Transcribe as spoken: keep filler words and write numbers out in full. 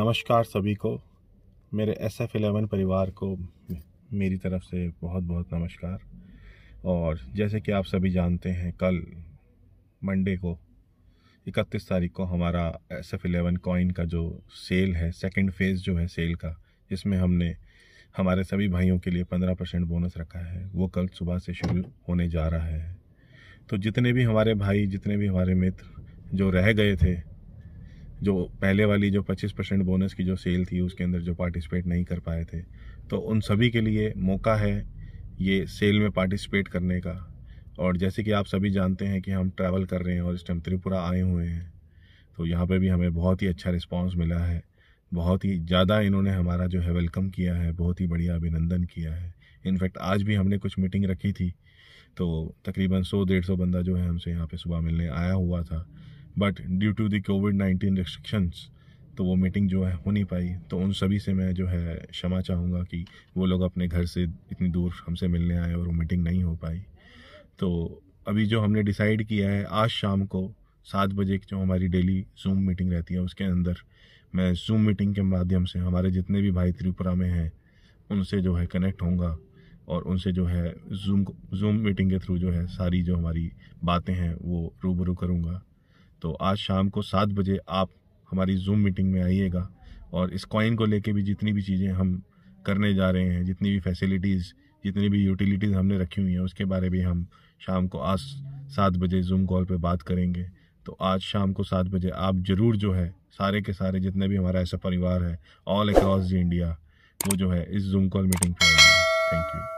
नमस्कार सभी को, मेरे एस एफ एलेवन परिवार को मेरी तरफ से बहुत बहुत नमस्कार। और जैसे कि आप सभी जानते हैं, कल मंडे को इकतीस तारीख को हमारा एस एफ एलेवन कॉइन का जो सेल है, सेकंड फेज़ जो है सेल का, जिसमें हमने हमारे सभी भाइयों के लिए पंद्रह परसेंट बोनस रखा है, वो कल सुबह से शुरू होने जा रहा है। तो जितने भी हमारे भाई, जितने भी हमारे मित्र जो रह गए थे, जो पहले वाली जो पच्चीस परसेंट बोनस की जो सेल थी उसके अंदर जो पार्टिसिपेट नहीं कर पाए थे, तो उन सभी के लिए मौका है ये सेल में पार्टिसिपेट करने का। और जैसे कि आप सभी जानते हैं कि हम ट्रैवल कर रहे हैं और इस टाइम त्रिपुरा आए हुए हैं, तो यहाँ पे भी हमें बहुत ही अच्छा रिस्पांस मिला है। बहुत ही ज़्यादा इन्होंने हमारा जो है वेलकम किया है, बहुत ही बढ़िया अभिनंदन किया है। इनफैक्ट आज भी हमने कुछ मीटिंग रखी थी, तो तकरीबन सौ डेढ़ सौ बंदा जो है हमसे यहाँ पर सुबह मिलने आया हुआ था, but due to the COVID nineteen restrictions तो वो मीटिंग जो है हो नहीं पाई। तो उन सभी से मैं जो है क्षमा चाहूँगा कि वो लोग अपने घर से इतनी दूर हमसे मिलने आए और वो मीटिंग नहीं हो पाई। तो अभी जो हमने डिसाइड किया है, आज शाम को सात बजे जो हमारी डेली जूम मीटिंग रहती है, उसके अंदर मैं जूम मीटिंग के माध्यम से हमारे जितने भी भाई त्रिपुरा में हैं उनसे जो है कनेक्ट होऊंगा और उनसे जो है जूम जूम मीटिंग के थ्रू जो है सारी जो हमारी बातें हैं वो रूबरू करूँगा। तो आज शाम को सात बजे आप हमारी जूम मीटिंग में आइएगा और इस कॉइन को लेके भी जितनी भी चीज़ें हम करने जा रहे हैं, जितनी भी फैसिलिटीज़, जितनी भी यूटिलिटीज़ हमने रखी हुई हैं, उसके बारे में हम शाम को आज सात बजे जूम कॉल पे बात करेंगे। तो आज शाम को सात बजे आप ज़रूर जो है सारे के सारे जितने भी हमारा ऐसा परिवार है ऑल अक्रॉस द इंडिया, वो जो है इस जूम कॉल मीटिंग पर आइए। Thank you.